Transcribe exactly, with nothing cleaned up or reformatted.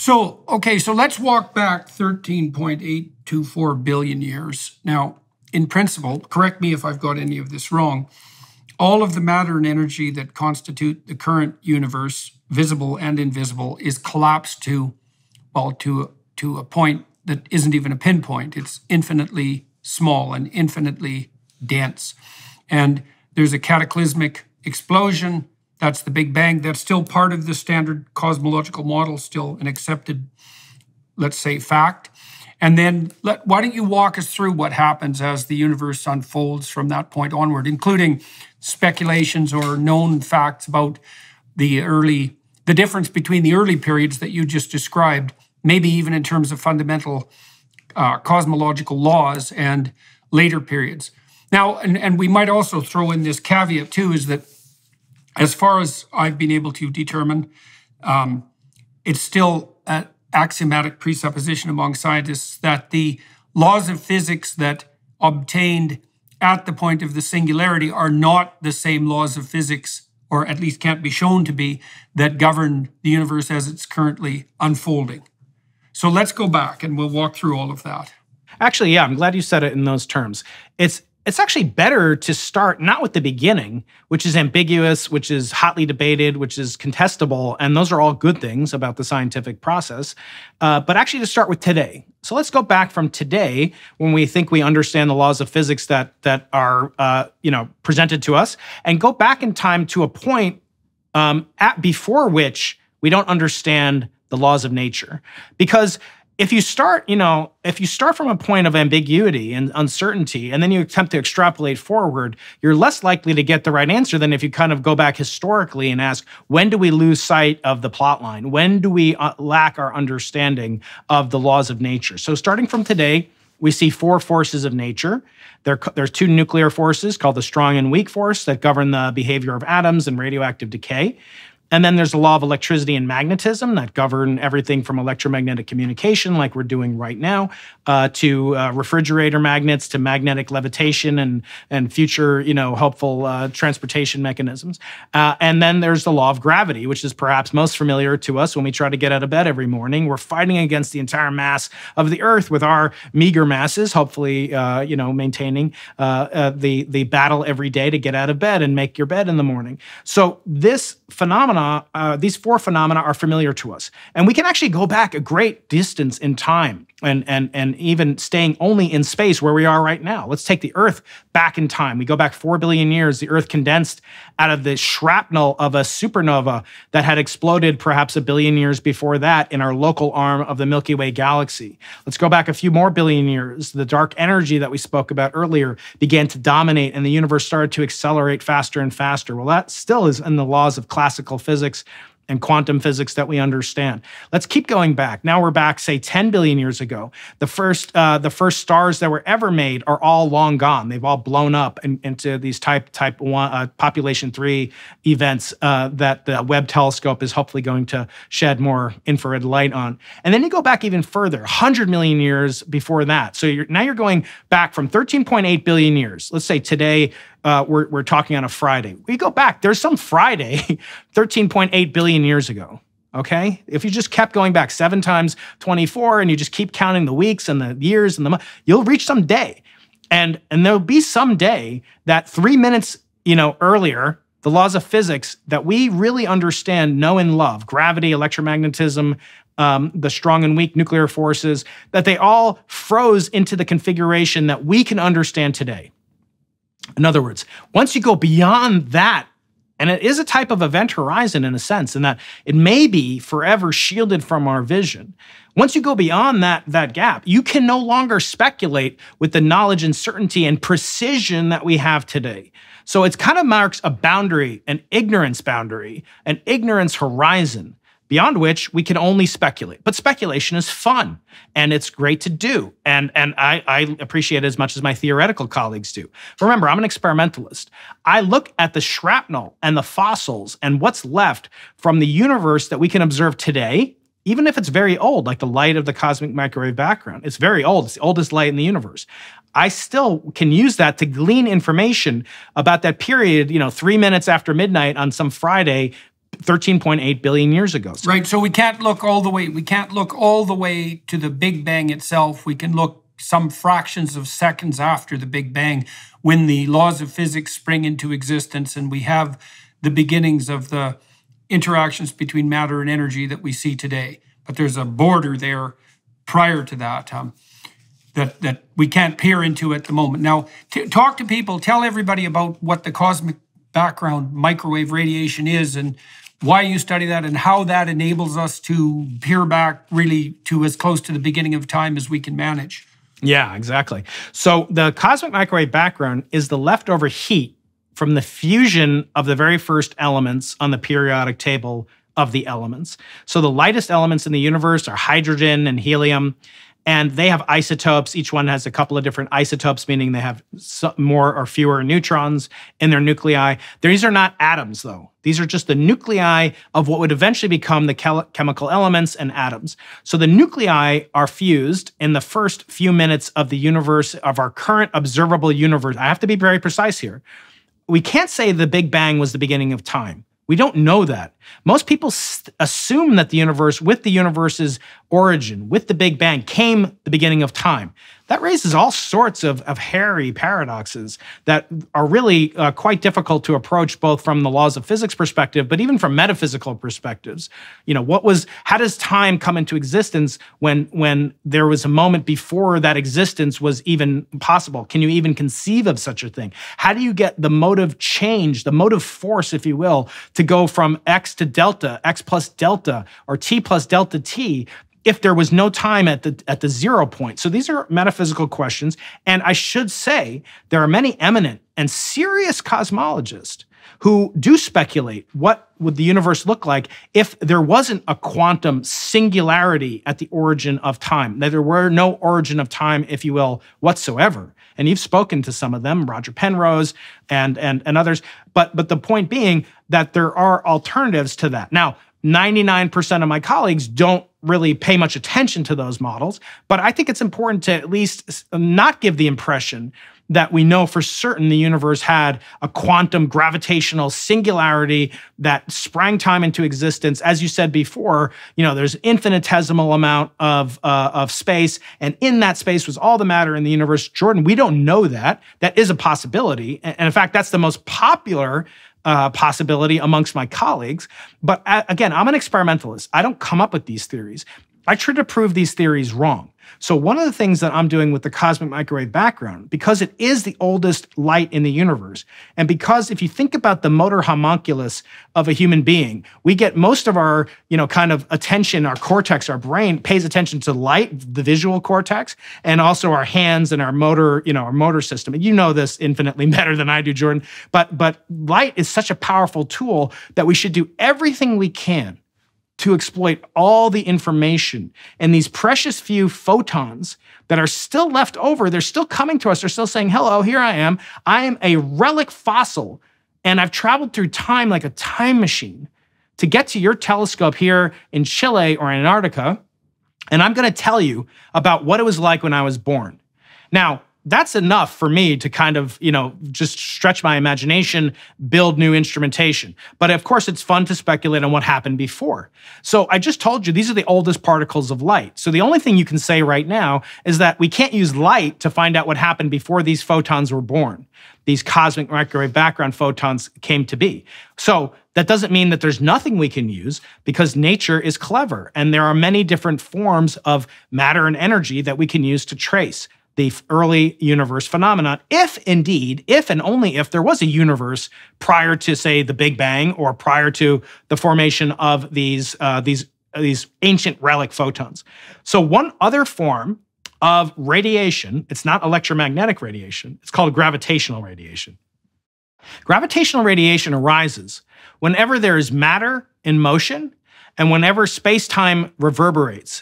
So, okay, so let's walk back thirteen point eight two four billion years. Now, in principle, correct me if I've got any of this wrong, all of the matter and energy that constitute the current universe, visible and invisible, is collapsed to, well, to, to a point that isn't even a pinpoint. It's infinitely small and infinitely dense. And there's a cataclysmic explosion. That's the Big Bang. That's still part of the standard cosmological model, still an accepted, let's say, fact. And then let, why don't you walk us through what happens as the universe unfolds from that point onward, including speculations or known facts about the early, the difference between the early periods that you just described, maybe even in terms of fundamental uh, cosmological laws and later periods. Now, and, and we might also throw in this caveat too, is that as far as I've been able to determine, um, it's still an axiomatic presupposition among scientists that the laws of physics that obtained at the point of the singularity are not the same laws of physics, or at least can't be shown to be, that govern the universe as it's currently unfolding. So let's go back and we'll walk through all of that. Actually, yeah, I'm glad you said it in those terms. It's It's actually better to start not with the beginning, which is ambiguous, which is hotly debated, which is contestable, and those are all good things about the scientific process, uh, but actually to start with today. So let's go back from today when we think we understand the laws of physics that, that are uh, you know, presented to us, and go back in time to a point um, at before which we don't understand the laws of nature. Because If you start, you know, if you start from a point of ambiguity and uncertainty, and then you attempt to extrapolate forward, you're less likely to get the right answer than if you kind of go back historically and ask, when do we lose sight of the plot line? When do we lack our understanding of the laws of nature? So starting from today, we see four forces of nature. There, there's two nuclear forces called the strong and weak force that govern the behavior of atoms and radioactive decay. And then there's the law of electricity and magnetism that govern everything from electromagnetic communication, like we're doing right now, uh, to uh, refrigerator magnets, to magnetic levitation and, and future, you know, helpful uh, transportation mechanisms. Uh, and then there's the law of gravity, which is perhaps most familiar to us when we try to get out of bed every morning. We're fighting against the entire mass of the Earth with our meager masses, hopefully, uh, you know, maintaining uh, uh, the, the battle every day to get out of bed and make your bed in the morning. So this phenomenon Uh, these four phenomena are familiar to us. And we can actually go back a great distance in time and, and, and even staying only in space where we are right now. Let's take the Earth back in time. We go back four billion years. The Earth condensed out of the shrapnel of a supernova that had exploded perhaps a billion years before that in our local arm of the Milky Way galaxy. Let's go back a few more billion years. The dark energy that we spoke about earlier began to dominate and the universe started to accelerate faster and faster. Well, that still is in the laws of classical physics. physics and quantum physics that we understand. Let's keep going back. Now we're back, say, ten billion years ago. The first, uh, the first stars that were ever made are all long gone. They've all blown up in, into these type type one, uh, population three events uh, that the Webb Telescope is hopefully going to shed more infrared light on. And then you go back even further, one hundred million years before that. So you're, now you're going back from thirteen point eight billion years. Let's say today. Uh, we're, we're talking on a Friday. We go back. There's some Friday thirteen point eight billion years ago, okay? If you just kept going back seven times twenty-four and you just keep counting the weeks and the years and the months, you'll reach some day. And, and there'll be some day that three minutes, you know, earlier, the laws of physics that we really understand, know and love, gravity, electromagnetism, Um, the strong and weak nuclear forces, that they all froze into the configuration that we can understand today. In other words, once you go beyond that, and it is a type of event horizon in a sense, in that it may be forever shielded from our vision. Once you go beyond that, that gap, you can no longer speculate with the knowledge and certainty and precision that we have today. So it kind of marks a boundary, an ignorance boundary, an ignorance horizon, beyond which we can only speculate. But speculation is fun, and it's great to do, and, and I, I appreciate it as much as my theoretical colleagues do. Remember, I'm an experimentalist. I look at the shrapnel and the fossils and what's left from the universe that we can observe today, even if it's very old, like the light of the cosmic microwave background. It's very old. It's the oldest light in the universe. I still can use that to glean information about that period, you know, three minutes after midnight on some Friday, thirteen point eight billion years ago. So, right, so we can't look all the way, we can't look all the way to the Big Bang itself. We can look some fractions of seconds after the Big Bang when the laws of physics spring into existence and we have the beginnings of the interactions between matter and energy that we see today. But there's a border there prior to that um, that, that we can't peer into at the moment. Now, t talk to people, tell everybody about what the cosmic background microwave radiation is and why you study that and how that enables us to peer back really to as close to the beginning of time as we can manage. Yeah, exactly. So the cosmic microwave background is the leftover heat from the fusion of the very first elements on the periodic table of the elements. So the lightest elements in the universe are hydrogen and helium, and they have isotopes. Each one has a couple of different isotopes, meaning they have more or fewer neutrons in their nuclei. These are not atoms, though. These are just the nuclei of what would eventually become the chemical elements and atoms. So the nuclei are fused in the first few minutes of the universe, of our current observable universe. I have to be very precise here. We can't say the Big Bang was the beginning of time. We don't know that. Most people assume that the universe, with the universe's origin, with the Big Bang, came the beginning of time. That raises all sorts of, of hairy paradoxes that are really uh, quite difficult to approach, both from the laws of physics perspective, but even from metaphysical perspectives. You know, what was, how does time come into existence when, when there was a moment before that existence was even possible? Can you even conceive of such a thing? How do you get the motive change, the motive force, if you will, to go from X to delta, X plus delta, or T plus delta T, if there was no time at the at the zero point? So these are metaphysical questions. And I should say there are many eminent and serious cosmologists who do speculate what would the universe look like if there wasn't a quantum singularity at the origin of time, that there were no origin of time, if you will, whatsoever. And you've spoken to some of them, Roger Penrose and, and, and others. But, but the point being that there are alternatives to that. Now, ninety-nine percent of my colleagues don't really pay much attention to those models, but I think it's important to at least not give the impression that we know for certain the universe had a quantum gravitational singularity that sprang time into existence. As you said before, you know, there's an infinitesimal amount of, uh, of space, and in that space was all the matter in the universe. Jordan, we don't know that. That is a possibility. And in fact, that's the most popular Uh, possibility amongst my colleagues. But uh, again, I'm an experimentalist. I don't come up with these theories. I try to prove these theories wrong. So one of the things that I'm doing with the cosmic microwave background, because it is the oldest light in the universe, and because if you think about the motor homunculus of a human being, we get most of our, you know, kind of attention, our cortex, our brain pays attention to light, the visual cortex, and also our hands and our motor, you know, our motor system. And you know this infinitely better than I do, Jordan. But, but light is such a powerful tool that we should do everything we can to exploit all the information and these precious few photons that are still left over. They're still coming to us. They're still saying, hello, here I am. I am a relic fossil, and I've traveled through time like a time machine to get to your telescope here in Chile or Antarctica, and I'm going to tell you about what it was like when I was born. Now, that's enough for me to kind of, you know, just stretch my imagination, build new instrumentation. But of course, it's fun to speculate on what happened before. So I just told you, these are the oldest particles of light. So the only thing you can say right now is that we can't use light to find out what happened before these photons were born. These cosmic microwave background photons came to be. So that doesn't mean that there's nothing we can use, because nature is clever, and there are many different forms of matter and energy that we can use to trace the early universe phenomenon, if indeed, if and only if there was a universe prior to, say, the Big Bang, or prior to the formation of these, uh, these, these ancient relic photons. So one other form of radiation, it's not electromagnetic radiation, it's called gravitational radiation. Gravitational radiation arises whenever there is matter in motion and whenever space-time reverberates.